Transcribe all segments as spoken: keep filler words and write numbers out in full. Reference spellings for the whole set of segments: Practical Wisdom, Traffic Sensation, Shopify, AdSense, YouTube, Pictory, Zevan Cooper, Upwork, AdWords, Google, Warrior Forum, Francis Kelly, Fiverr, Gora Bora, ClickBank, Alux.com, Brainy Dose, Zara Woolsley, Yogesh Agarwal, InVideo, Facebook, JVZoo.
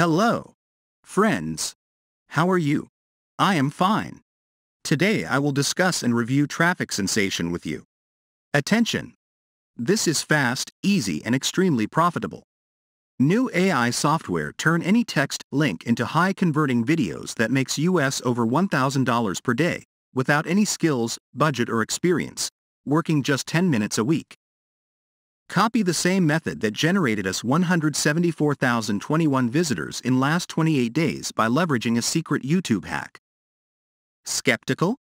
Hello, friends. How are you? I am fine. Today I will discuss and review Traffic Sensation with you. Attention! This is fast, easy, and extremely profitable. New A I software turn any text link into high-converting videos that makes us over one thousand dollars per day, without any skills, budget, or experience, working just ten minutes a week. Copy the same method that generated us one hundred seventy-four thousand twenty-one visitors in last twenty-eight days by leveraging a secret YouTube hack. Skeptical?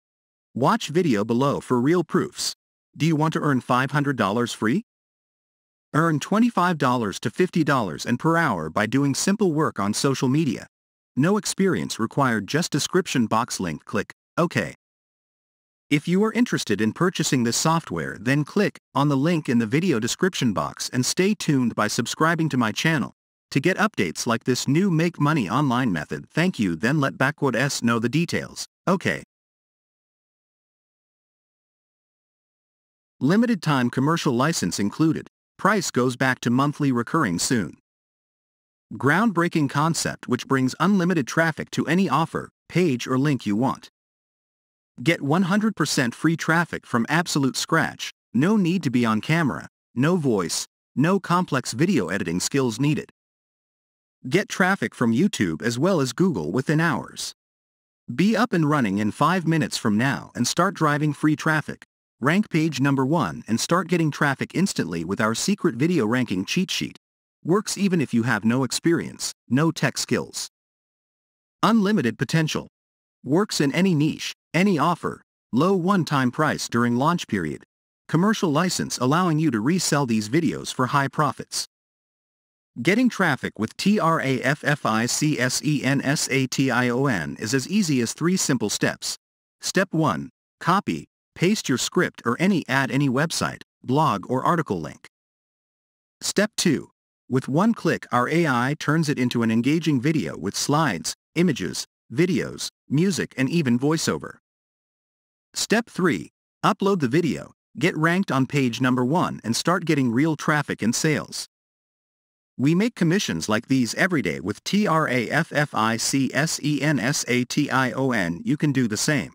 Watch video below for real proofs. Do you want to earn five hundred dollars free? Earn twenty-five to fifty dollars and per hour by doing simple work on social media. No experience required, just description box link, click OK. If you are interested in purchasing this software, then click on the link in the video description box and stay tuned by subscribing to my channel to get updates like this new make money online method. Thank you, then let Backwards know the details, OK. Limited time commercial license included. Price goes back to monthly recurring soon. Groundbreaking concept which brings unlimited traffic to any offer, page, or link you want. Get one hundred percent free traffic from absolute scratch, no need to be on camera, no voice, no complex video editing skills needed. Get traffic from YouTube as well as Google within hours. Be up and running in five minutes from now and start driving free traffic. Rank page number one and start getting traffic instantly with our secret video ranking cheat sheet. Works even if you have no experience, no tech skills. Unlimited potential. Works in any niche, any offer, low one-time price during launch period. Commercial license allowing you to resell these videos for high profits. Getting traffic with Traffic Sensation is as easy as three simple steps. Step one. Copy. Paste your script or any ad, any website, blog, or article link. Step two. With one click, our A I turns it into an engaging video with slides, images, videos, music, and even voiceover. Step three. Upload the video, get ranked on page number one, and start getting real traffic and sales. We make commissions like these every day with Traffic Sensation. You can do the same.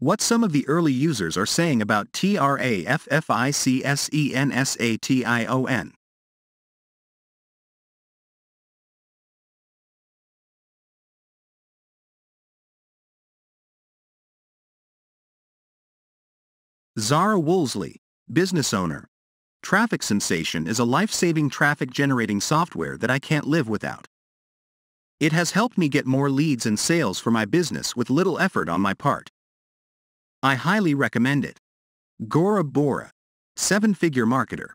What some of the early users are saying about Traffic Sensation. Zara Woolsley, business owner. Traffic Sensation is a life-saving traffic-generating software that I can't live without. It has helped me get more leads and sales for my business with little effort on my part. I highly recommend it. Gora Bora, seven-figure marketer.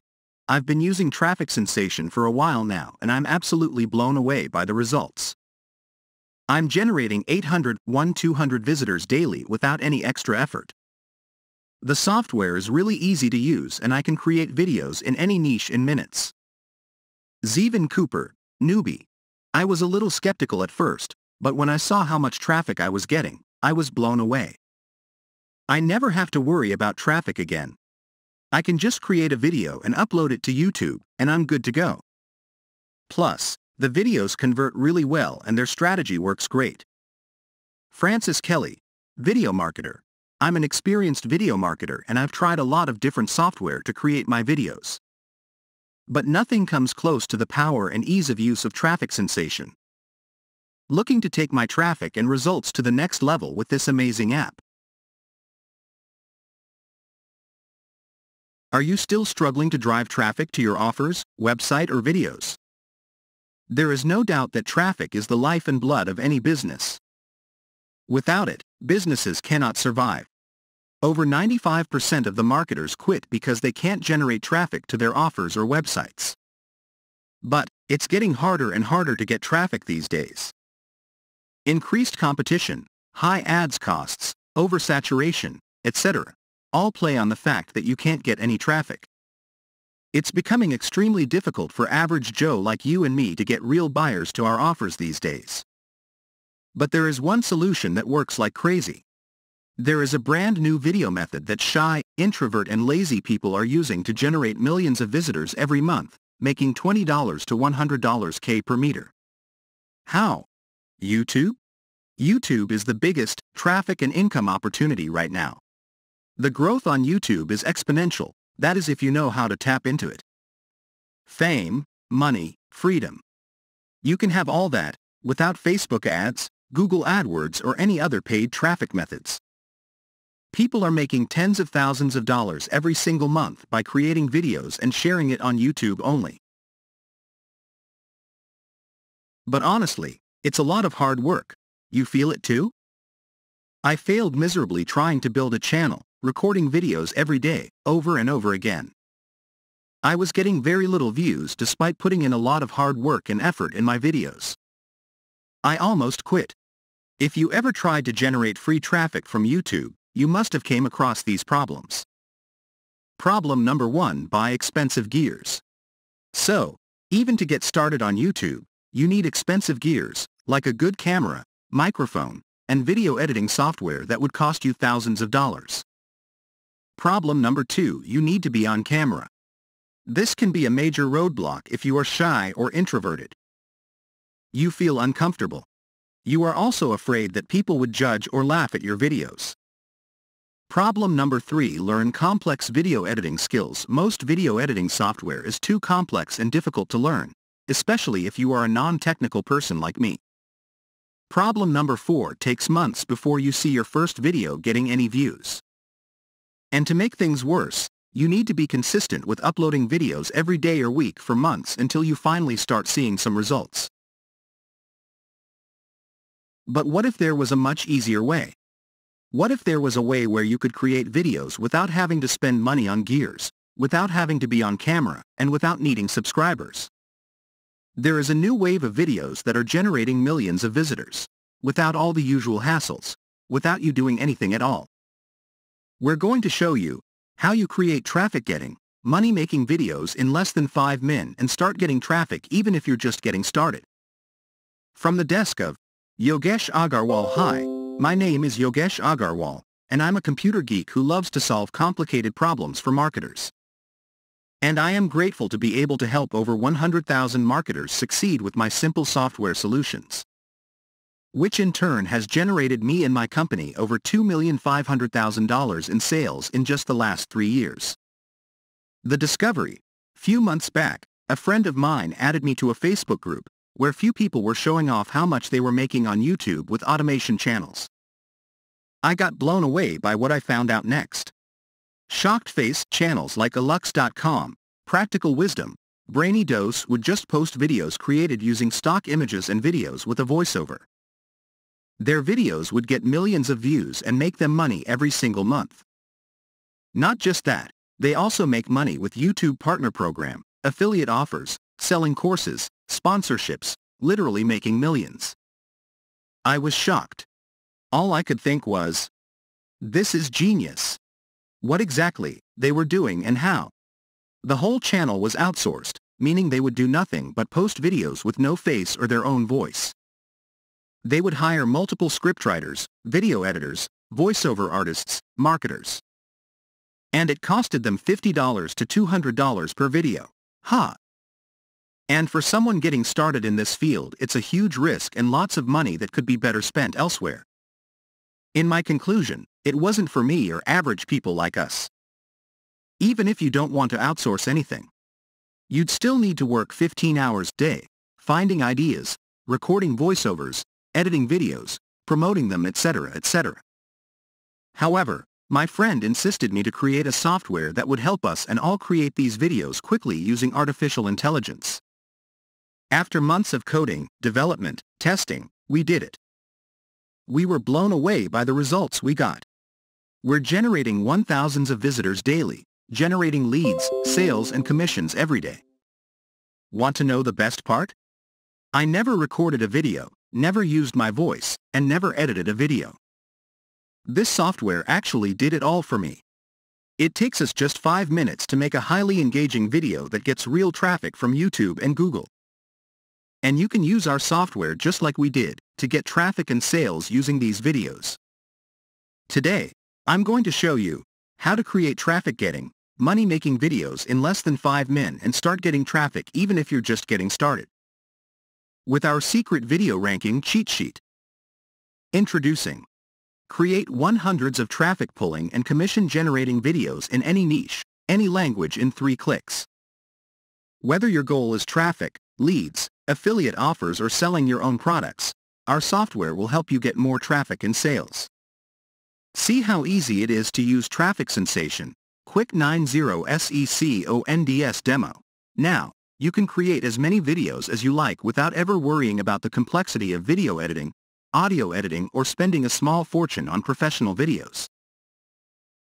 I've been using Traffic Sensation for a while now and I'm absolutely blown away by the results. I'm generating eight hundred to twelve hundred visitors daily without any extra effort. The software is really easy to use and I can create videos in any niche in minutes. Zevan Cooper, newbie. I was a little skeptical at first, but when I saw how much traffic I was getting, I was blown away. I never have to worry about traffic again. I can just create a video and upload it to YouTube, and I'm good to go. Plus, the videos convert really well and their strategy works great. Francis Kelly, video marketer. I'm an experienced video marketer and I've tried a lot of different software to create my videos. But nothing comes close to the power and ease of use of Traffic Sensation. Looking to take my traffic and results to the next level with this amazing app. Are you still struggling to drive traffic to your offers, website, or videos? There is no doubt that traffic is the life and blood of any business. Without it, businesses cannot survive. Over ninety-five percent of the marketers quit because they can't generate traffic to their offers or websites. But, it's getting harder and harder to get traffic these days. Increased competition, high ads costs, oversaturation, et cetera all play on the fact that you can't get any traffic. It's becoming extremely difficult for average Joe like you and me to get real buyers to our offers these days. But there is one solution that works like crazy. There is a brand new video method that shy, introvert and lazy people are using to generate millions of visitors every month, making twenty to one hundred dollars K per meter. How? YouTube? YouTube is the biggest traffic and income opportunity right now. The growth on YouTube is exponential, that is if you know how to tap into it. Fame, money, freedom. You can have all that, without Facebook ads, Google AdWords or any other paid traffic methods. People are making tens of thousands of dollars every single month by creating videos and sharing it on YouTube only. But honestly, it's a lot of hard work. You feel it too? I failed miserably trying to build a channel, recording videos every day, over and over again. I was getting very little views despite putting in a lot of hard work and effort in my videos. I almost quit. If you ever tried to generate free traffic from YouTube, you must have came across these problems. Problem number one, buy expensive gears. So, even to get started on YouTube, you need expensive gears, like a good camera, microphone, and video editing software that would cost you thousands of dollars. Problem number two, you need to be on camera. This can be a major roadblock if you are shy or introverted. You feel uncomfortable. You are also afraid that people would judge or laugh at your videos. Problem number three, learn complex video editing skills. Most video editing software is too complex and difficult to learn, especially if you are a non-technical person like me. Problem number four, takes months before you see your first video getting any views. And to make things worse, you need to be consistent with uploading videos every day or week for months until you finally start seeing some results. But what if there was a much easier way? What if there was a way where you could create videos without having to spend money on gears, without having to be on camera, and without needing subscribers? There is a new wave of videos that are generating millions of visitors, without all the usual hassles, without you doing anything at all. We're going to show you how you create traffic-getting, money-making videos in less than five minutes and start getting traffic even if you're just getting started. From the desk of Yogesh Agarwal. Hi. My name is Yogesh Agarwal, and I'm a computer geek who loves to solve complicated problems for marketers. And I am grateful to be able to help over one hundred thousand marketers succeed with my simple software solutions, which in turn has generated me and my company over two million five hundred thousand dollars in sales in just the last three years. The discovery. Few months back, a friend of mine added me to a Facebook group, where few people were showing off how much they were making on YouTube with automation channels. I got blown away by what I found out next. Shocked face channels like Alux dot com, Practical Wisdom, Brainy Dose would just post videos created using stock images and videos with a voiceover. Their videos would get millions of views and make them money every single month. Not just that, they also make money with YouTube Partner Program, affiliate offers, selling courses, sponsorships, literally making millions. I was shocked. All I could think was, this is genius. What exactly they were doing and how? The whole channel was outsourced, meaning they would do nothing but post videos with no face or their own voice. They would hire multiple scriptwriters, video editors, voiceover artists, marketers. And it costed them fifty to two hundred dollars per video. Ha! And for someone getting started in this field, it's a huge risk and lots of money that could be better spent elsewhere. In my conclusion, it wasn't for me or average people like us. Even if you don't want to outsource anything, you'd still need to work fifteen hours a day, finding ideas, recording voiceovers, editing videos, promoting them, et cetera, et cetera. However, my friend insisted me to create a software that would help us and all create these videos quickly using artificial intelligence. After months of coding, development, testing, we did it. We were blown away by the results we got. We're generating thousands of visitors daily, generating leads, sales and commissions every day. Want to know the best part? I never recorded a video, never used my voice, and never edited a video. This software actually did it all for me. It takes us just five minutes to make a highly engaging video that gets real traffic from YouTube and Google. And you can use our software just like we did, to get traffic and sales using these videos. Today, I'm going to show you how to create traffic-getting, money-making videos in less than five minutes and start getting traffic even if you're just getting started. With our secret video ranking cheat sheet. Introducing. Create hundreds of traffic pulling and commission generating videos in any niche, any language in three clicks. Whether your goal is traffic, leads, affiliate offers or selling your own products, our software will help you get more traffic and sales. See how easy it is to use Traffic Sensation. Quick ninety seconds demo. Now, you can create as many videos as you like without ever worrying about the complexity of video editing, audio editing or spending a small fortune on professional videos.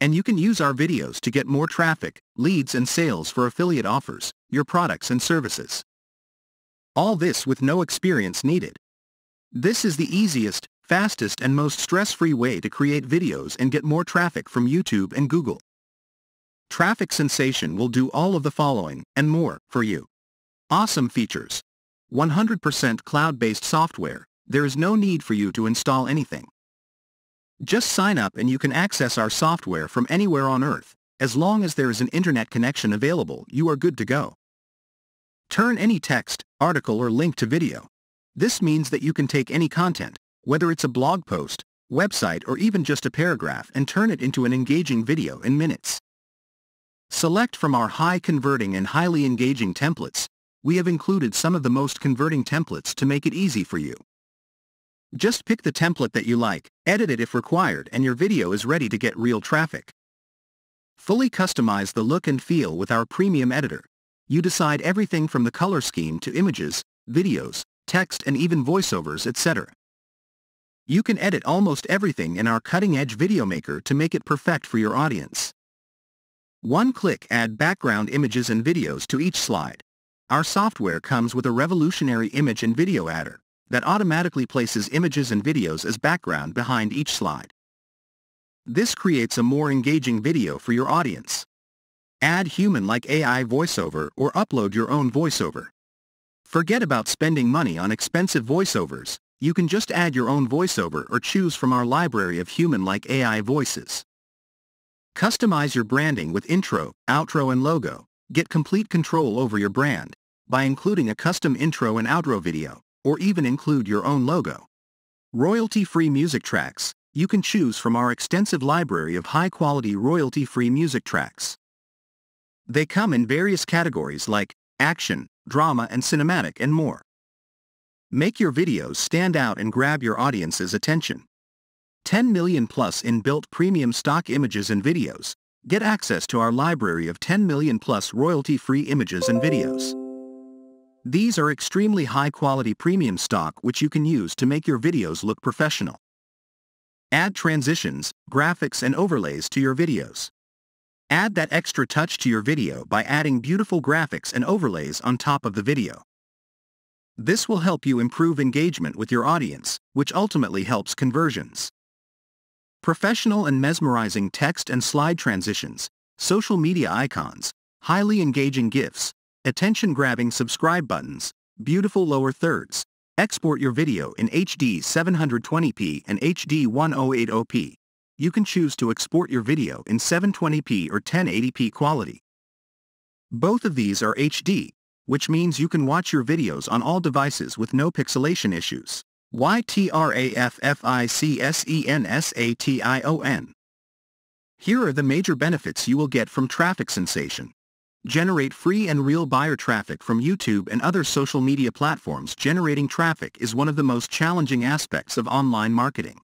And you can use our videos to get more traffic, leads and sales for affiliate offers, your products and services. All this with no experience needed. This is the easiest, fastest and most stress-free way to create videos and get more traffic from YouTube and Google. Traffic Sensation will do all of the following, and more, for you. Awesome features. one hundred percent cloud-based software, there is no need for you to install anything. Just sign up and you can access our software from anywhere on Earth. As long as there is an internet connection available, you are good to go. Turn any text, article or link to video. This means that you can take any content, whether it's a blog post, website or even just a paragraph, and turn it into an engaging video in minutes. Select from our high-converting and highly engaging templates. We have included some of the most converting templates to make it easy for you. Just pick the template that you like, edit it if required, and your video is ready to get real traffic. Fully customize the look and feel with our premium editor. You decide everything from the color scheme to images, videos, text and even voiceovers, et cetera. You can edit almost everything in our cutting-edge video maker to make it perfect for your audience. One-click add background images and videos to each slide. Our software comes with a revolutionary image and video adder that automatically places images and videos as background behind each slide. This creates a more engaging video for your audience. Add human-like A I voiceover or upload your own voiceover. Forget about spending money on expensive voiceovers. You can just add your own voiceover or choose from our library of human-like A I voices. Customize your branding with intro, outro and logo. Get complete control over your brand by including a custom intro and outro video, or even include your own logo. Royalty-free music tracks. You can choose from our extensive library of high-quality royalty-free music tracks. They come in various categories like action, drama and cinematic and more. Make your videos stand out and grab your audience's attention. ten million plus inbuilt premium stock images and videos. Get access to our library of ten million plus royalty-free images and videos. These are extremely high-quality premium stock which you can use to make your videos look professional. Add transitions, graphics and overlays to your videos. Add that extra touch to your video by adding beautiful graphics and overlays on top of the video. This will help you improve engagement with your audience, which ultimately helps conversions. Professional and mesmerizing text and slide transitions, social media icons, highly engaging GIFs, attention-grabbing subscribe buttons, beautiful lower thirds. Export your video in H D seven twenty p and H D ten eighty p. You can choose to export your video in seven twenty p or ten eighty p quality. Both of these are H D, which means you can watch your videos on all devices with no pixelation issues. Y T R A F F I C S E N S A T I O N. Here are the major benefits you will get from Traffic Sensation. Generate free and real buyer traffic from YouTube and other social media platforms. Generating traffic is one of the most challenging aspects of online marketing.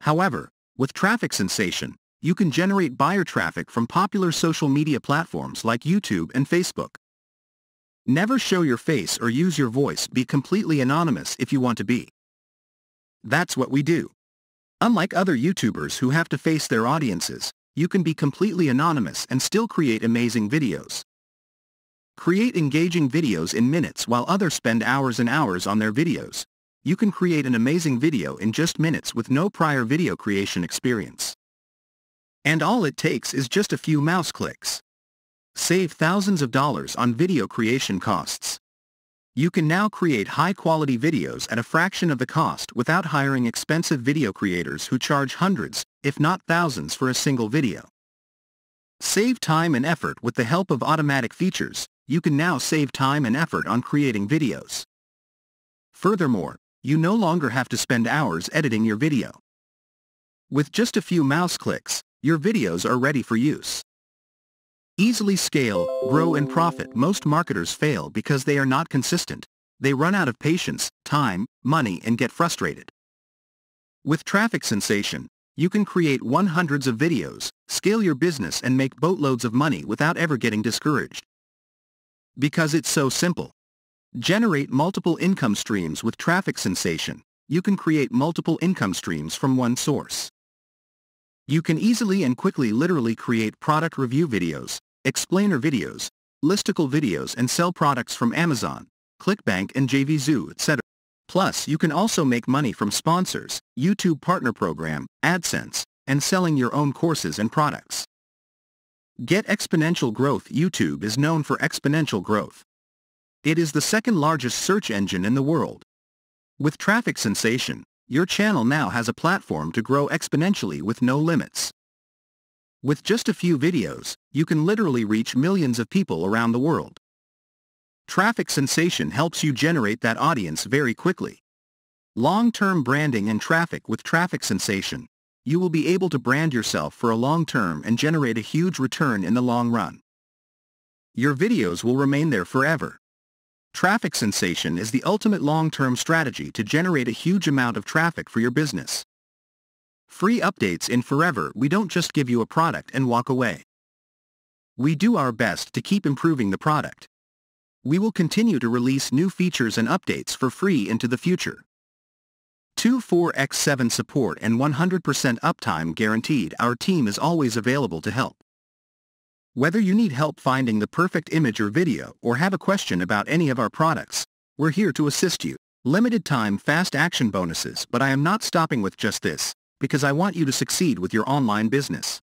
However, with Traffic Sensation, you can generate buyer traffic from popular social media platforms like YouTube and Facebook. Never show your face or use your voice. Be completely anonymous if you want to be. That's what we do. Unlike other YouTubers who have to face their audiences, you can be completely anonymous and still create amazing videos. Create engaging videos in minutes while others spend hours and hours on their videos. You can create an amazing video in just minutes with no prior video creation experience. And all it takes is just a few mouse clicks. Save thousands of dollars on video creation costs. You can now create high-quality videos at a fraction of the cost without hiring expensive video creators who charge hundreds, if not thousands, for a single video. Save time and effort with the help of automatic features. You can now save time and effort on creating videos. Furthermore, you no longer have to spend hours editing your video. With just a few mouse clicks, your videos are ready for use. Easily scale, grow and profit. Most marketers fail because they are not consistent. They run out of patience, time, money and get frustrated. With Traffic Sensation, you can create hundreds of videos, scale your business and make boatloads of money without ever getting discouraged. Because it's so simple. Generate multiple income streams with Traffic Sensation. You can create multiple income streams from one source. You can easily and quickly literally create product review videos, explainer videos, listicle videos and sell products from Amazon, ClickBank and J V Zoo, et cetera. Plus, you can also make money from sponsors, YouTube Partner Program, AdSense, and selling your own courses and products. Get exponential growth. YouTube is known for exponential growth. It is the second largest search engine in the world. With Traffic Sensation, your channel now has a platform to grow exponentially with no limits. With just a few videos, you can literally reach millions of people around the world. Traffic Sensation helps you generate that audience very quickly. Long-term branding and traffic. With Traffic Sensation, you will be able to brand yourself for a long term and generate a huge return in the long run. Your videos will remain there forever. Traffic Sensation is the ultimate long-term strategy to generate a huge amount of traffic for your business. Free updates in forever. We don't just give you a product and walk away. We do our best to keep improving the product. We will continue to release new features and updates for free into the future. twenty-four by seven support and one hundred percent uptime guaranteed. Our team is always available to help. Whether you need help finding the perfect image or video or have a question about any of our products, we're here to assist you. Limited time fast action bonuses. But I am not stopping with just this, because I want you to succeed with your online business.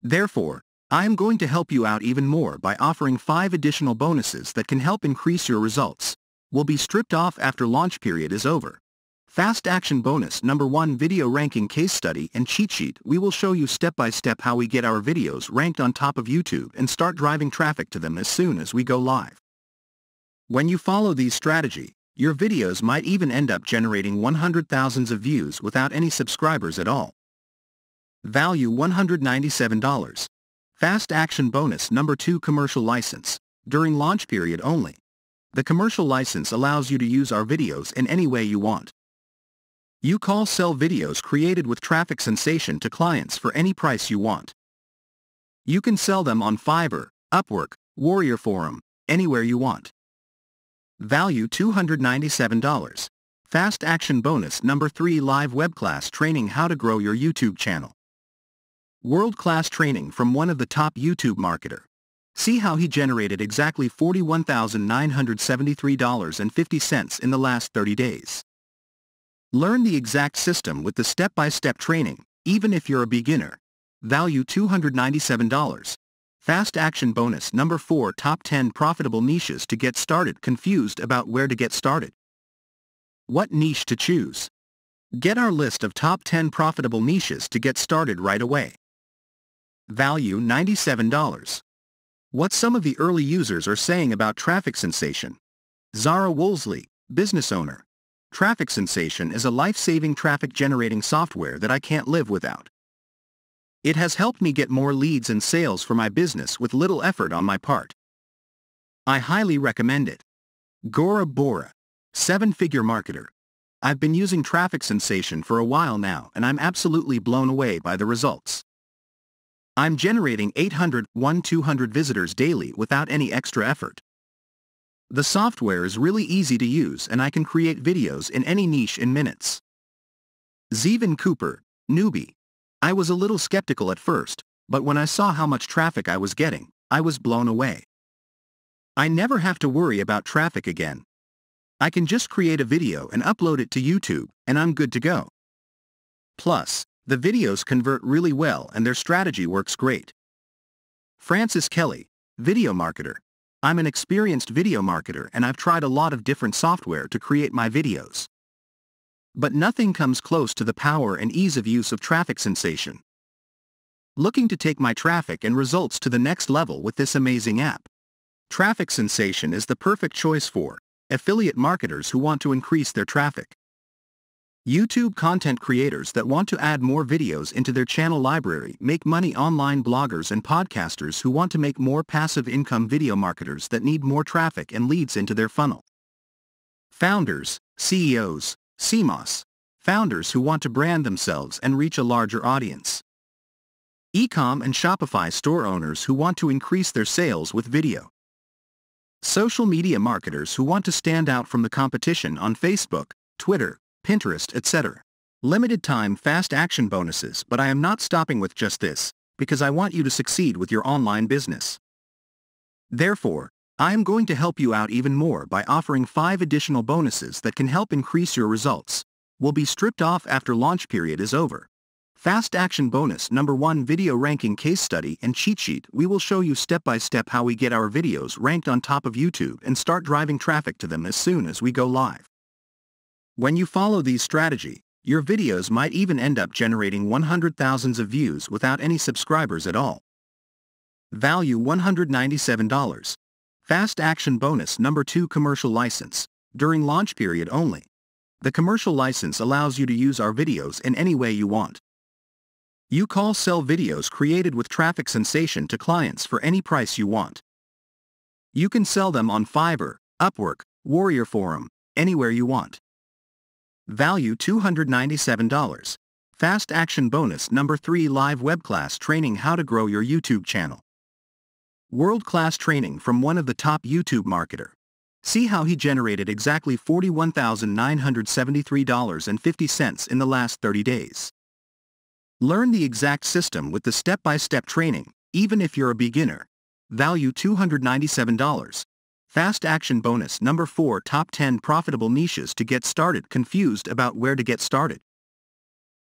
Therefore, I am going to help you out even more by offering five additional bonuses that can help increase your results. Will be stripped off after launch period is over. Fast action bonus number one, video ranking case study and cheat sheet. We will show you step by step how we get our videos ranked on top of YouTube and start driving traffic to them as soon as we go live. When you follow these strategy, your videos might even end up generating hundreds of thousands of views without any subscribers at all. Value one hundred ninety-seven dollars. Fast action bonus number two, commercial license during launch period only. The commercial license allows you to use our videos in any way you want. You call sell videos created with Traffic Sensation to clients for any price you want. You can sell them on Fiverr, Upwork, Warrior Forum, anywhere you want. Value two hundred ninety-seven dollars. Fast action bonus number three, live web class training how to grow your YouTube channel. World-class training from one of the top YouTube marketer. See how he generated exactly forty-one thousand nine hundred seventy-three dollars and fifty cents in the last thirty days. Learn the exact system with the step-by-step training, even if you're a beginner. Value two hundred ninety-seven dollars. Fast action bonus number four, top ten profitable niches to get started. Confused about where to get started? What niche to choose? Get our list of top ten profitable niches to get started right away. Value ninety-seven dollars. What some of the early users are saying about Traffic Sensation. Zara Woolsley, business owner. Traffic Sensation is a life-saving traffic-generating software that I can't live without. It has helped me get more leads and sales for my business with little effort on my part. I highly recommend it. Gora Bora, seven-figure marketer. I've been using Traffic Sensation for a while now and I'm absolutely blown away by the results. I'm generating eight hundred to twelve hundred visitors daily without any extra effort. The software is really easy to use and I can create videos in any niche in minutes. Zevan Cooper, newbie. I was a little skeptical at first, but when I saw how much traffic I was getting, I was blown away. I never have to worry about traffic again. I can just create a video and upload it to YouTube, and I'm good to go. Plus, the videos convert really well and their strategy works great. Francis Kelly, video marketer. I'm an experienced video marketer and I've tried a lot of different software to create my videos. But nothing comes close to the power and ease of use of Traffic Sensation. Looking to take my traffic and results to the next level with this amazing app? Traffic Sensation is the perfect choice for affiliate marketers who want to increase their traffic, YouTube content creators that want to add more videos into their channel library, make money online bloggers and podcasters who want to make more passive income, video marketers that need more traffic and leads into their funnel, founders, C E Os, C M O S, founders who want to brand themselves and reach a larger audience, e-com and Shopify store owners who want to increase their sales with video, social media marketers who want to stand out from the competition on Facebook, Twitter, Pinterest, et cetera. Limited time fast action bonuses, but I am not stopping with just this, because I want you to succeed with your online business. Therefore, I am going to help you out even more by offering five additional bonuses that can help increase your results, will be stripped off after launch period is over. Fast action bonus number one, video ranking case study and cheat sheet. We will show you step by step how we get our videos ranked on top of YouTube and start driving traffic to them as soon as we go live. When you follow these strategy, your videos might even end up generating one hundred thousands of views without any subscribers at all. Value one hundred ninety-seven dollars. Fast action bonus number two, commercial license, during launch period only. The commercial license allows you to use our videos in any way you want. You call sell videos created with Traffic Sensation to clients for any price you want. You can sell them on Fiverr, Upwork, Warrior Forum, anywhere you want. Value two hundred ninety-seven dollars. Fast action bonus number three, live web class training, how to grow your YouTube channel. World-class training from one of the top YouTube marketer. See how he generated exactly forty-one thousand nine hundred seventy-three dollars and fifty cents in the last thirty days. Learn the exact system with the step-by-step training, even if you're a beginner. Value two hundred ninety-seven dollars. Fast action bonus number four, top ten profitable niches to get started. Confused about where to get started?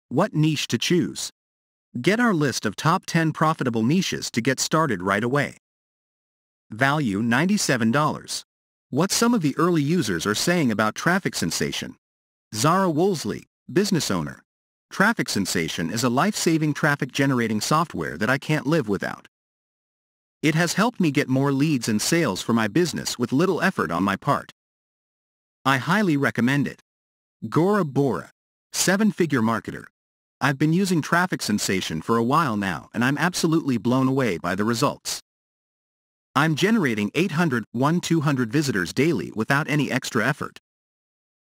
What niche to choose? Get our list of top ten profitable niches to get started right away. Value ninety-seven dollars. What some of the early users are saying about Traffic Sensation. Zara Woolsley, business owner. Traffic Sensation is a life-saving traffic generating software that I can't live without. It has helped me get more leads and sales for my business with little effort on my part. I highly recommend it. Gora Bora, seven-figure marketer. I've been using Traffic Sensation for a while now and I'm absolutely blown away by the results. I'm generating eight hundred to twelve hundred visitors daily without any extra effort.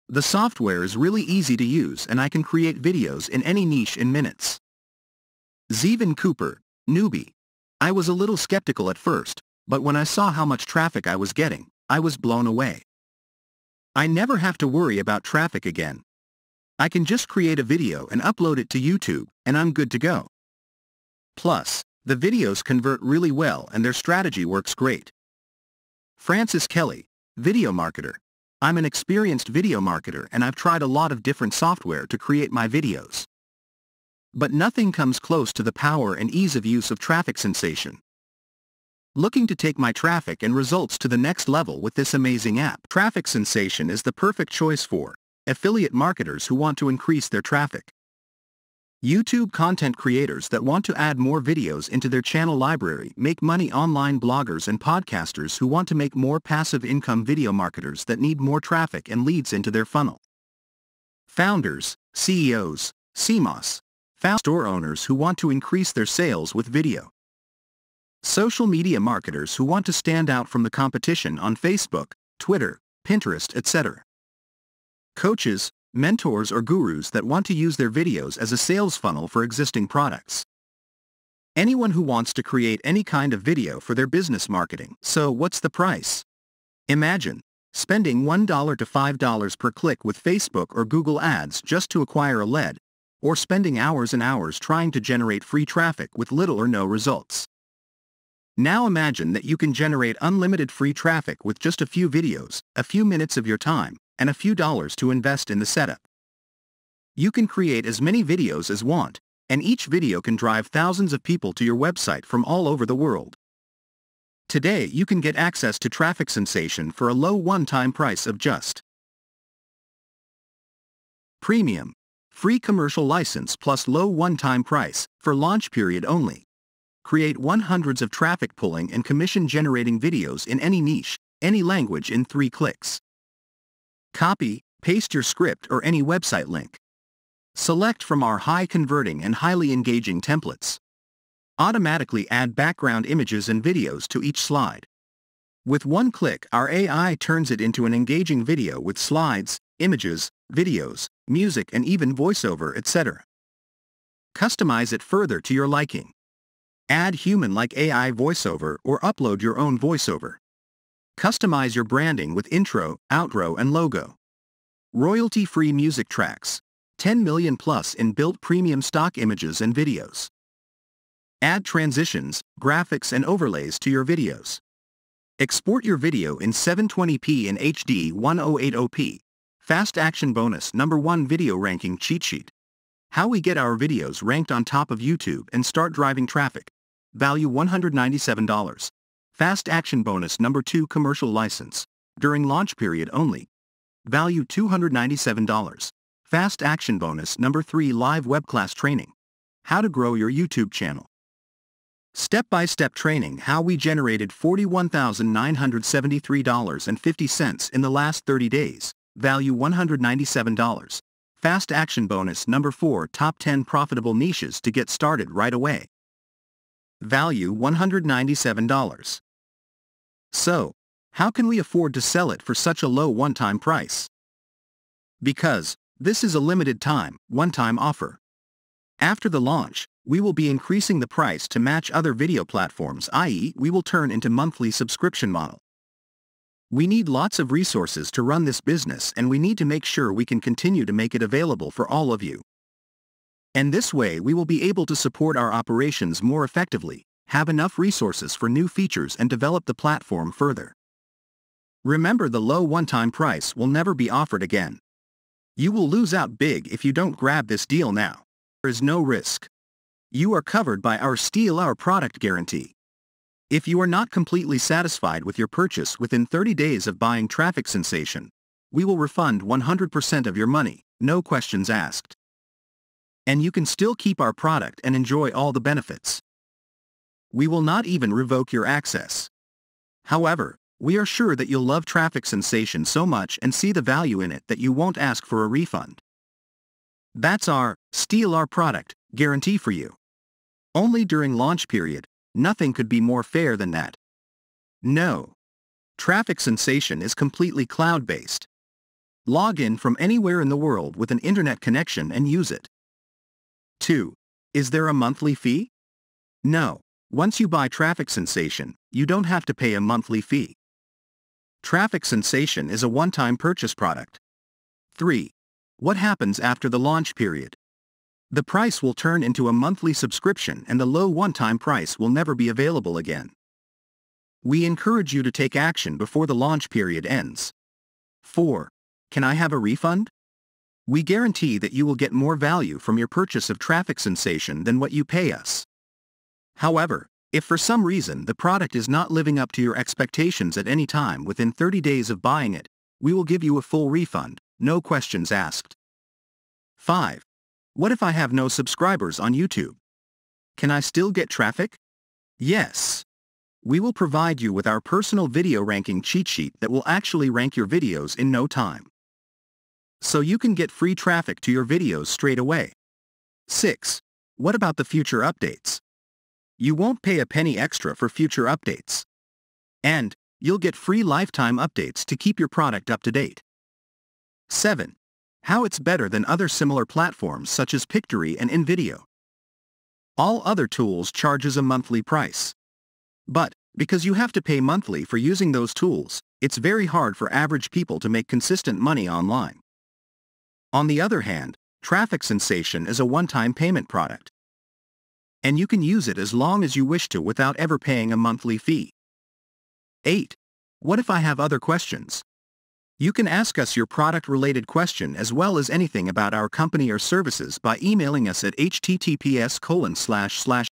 The software is really easy to use and I can create videos in any niche in minutes. Zevan Cooper, newbie. I was a little skeptical at first, but when I saw how much traffic I was getting, I was blown away. I never have to worry about traffic again. I can just create a video and upload it to YouTube, and I'm good to go. Plus, the videos convert really well and their strategy works great. Francis Kelly, video marketer. I'm an experienced video marketer and I've tried a lot of different software to create my videos. But nothing comes close to the power and ease of use of Traffic Sensation. Looking to take my traffic and results to the next level with this amazing app? Traffic Sensation is the perfect choice for affiliate marketers who want to increase their traffic, YouTube content creators that want to add more videos into their channel library, make money online bloggers and podcasters who want to make more passive income, video marketers that need more traffic and leads into their funnel, founders, C E Os, C M O S, store owners who want to increase their sales with video, social media marketers who want to stand out from the competition on Facebook, Twitter, Pinterest, et cetera. Coaches, mentors or gurus that want to use their videos as a sales funnel for existing products. Anyone who wants to create any kind of video for their business marketing. So what's the price? Imagine spending one dollar to five dollars per click with Facebook or Google ads just to acquire a lead, or spending hours and hours trying to generate free traffic with little or no results. Now imagine that you can generate unlimited free traffic with just a few videos, a few minutes of your time, and a few dollars to invest in the setup. You can create as many videos as want, and each video can drive thousands of people to your website from all over the world. Today you can get access to Traffic Sensation for a low one-time price of just premium. Free commercial license plus low one-time price, for launch period only. Create hundreds of traffic pulling and commission generating videos in any niche, any language in three clicks. Copy, paste your script or any website link. Select from our high converting and highly engaging templates. Automatically add background images and videos to each slide. With one click, our A I turns it into an engaging video with slides, images, videos, music and even voiceover, et cetera. Customize it further to your liking. Add human-like A I voiceover or upload your own voiceover. Customize your branding with intro, outro and logo. Royalty-free music tracks. ten million plus in-built premium stock images and videos. Add transitions, graphics and overlays to your videos. Export your video in seven twenty p and H D ten eighty p. Fast Action Bonus number one Video Ranking Cheat Sheet. How we get our videos ranked on top of YouTube and start driving traffic. Value one hundred ninety-seven dollars. Fast Action Bonus number two Commercial License. During launch period only. Value two hundred ninety-seven dollars. Fast Action Bonus number three Live Web Class Training. How to grow your YouTube channel. Step-by-step training how we generated forty-one thousand nine hundred seventy-three dollars and fifty cents in the last thirty days. Value one hundred ninety-seven dollars. Fast Action Bonus number four Top ten Profitable Niches to Get Started Right Away. Value one hundred ninety-seven dollars. So, how can we afford to sell it for such a low one-time price? Because this is a limited-time, one-time offer. After the launch, we will be increasing the price to match other video platforms, that is we will turn into monthly subscription model. We need lots of resources to run this business and we need to make sure we can continue to make it available for all of you. And this way we will be able to support our operations more effectively, have enough resources for new features and develop the platform further. Remember, the low one-time price will never be offered again. You will lose out big if you don't grab this deal now. There is no risk. You are covered by our Steal Our Product Guarantee. If you are not completely satisfied with your purchase within thirty days of buying Traffic Sensation, we will refund one hundred percent of your money, no questions asked. And you can still keep our product and enjoy all the benefits. We will not even revoke your access. However, we are sure that you'll love Traffic Sensation so much and see the value in it that you won't ask for a refund. That's our Steal Our Product Guarantee for you. Only during launch period. Nothing could be more fair than that. No. Traffic Sensation is completely cloud-based. Log in from anywhere in the world with an internet connection and use it. two. Is there a monthly fee? No. Once you buy Traffic Sensation, you don't have to pay a monthly fee. Traffic Sensation is a one-time purchase product. three. What happens after the launch period? The price will turn into a monthly subscription and the low one-time price will never be available again. We encourage you to take action before the launch period ends. four. Can I have a refund? We guarantee that you will get more value from your purchase of Traffic Sensation than what you pay us. However, if for some reason the product is not living up to your expectations at any time within thirty days of buying it, we will give you a full refund, no questions asked. five. What if I have no subscribers on YouTube? Can I still get traffic? Yes. We will provide you with our personal video ranking cheat sheet that will actually rank your videos in no time. So you can get free traffic to your videos straight away. six. What about the future updates? You won't pay a penny extra for future updates. And you'll get free lifetime updates to keep your product up to date. seven. How it's better than other similar platforms such as Pictory and InVideo. All other tools charges a monthly price. But, because you have to pay monthly for using those tools, it's very hard for average people to make consistent money online. On the other hand, Traffic Sensation is a one-time payment product. And you can use it as long as you wish to without ever paying a monthly fee. eight. What if I have other questions? You can ask us your product-related question as well as anything about our company or services by emailing us at https colon slash slash